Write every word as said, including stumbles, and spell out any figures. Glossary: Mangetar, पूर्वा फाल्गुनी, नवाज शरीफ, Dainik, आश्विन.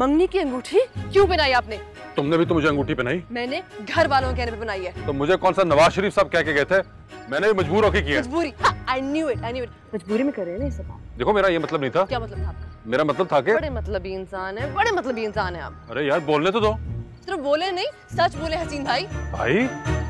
मंगनी की अंगूठी क्यों पहनाई आपने? तुमने भी तो मुझे अंगूठी पहनाई। मैंने घर वालों के कहने पे पहनाई है। तो मुझे कौन सा नवाज शरीफ साहब कह के गए थे, मैंने भी मजबूर होके किया। मजबूरी, I knew it, I knew it. मजबूरी में कर रहे हैं ये सब। देखो मेरा ये मतलब नहीं था। क्या मतलब था आपका? मेरा मतलब था कि बड़े मतलबी इंसान है, बड़े मतलबी इंसान है आप। अरे यार बोलने तो दो। सिर्फ बोले नहीं, सच बोले हसीन भाई। भाई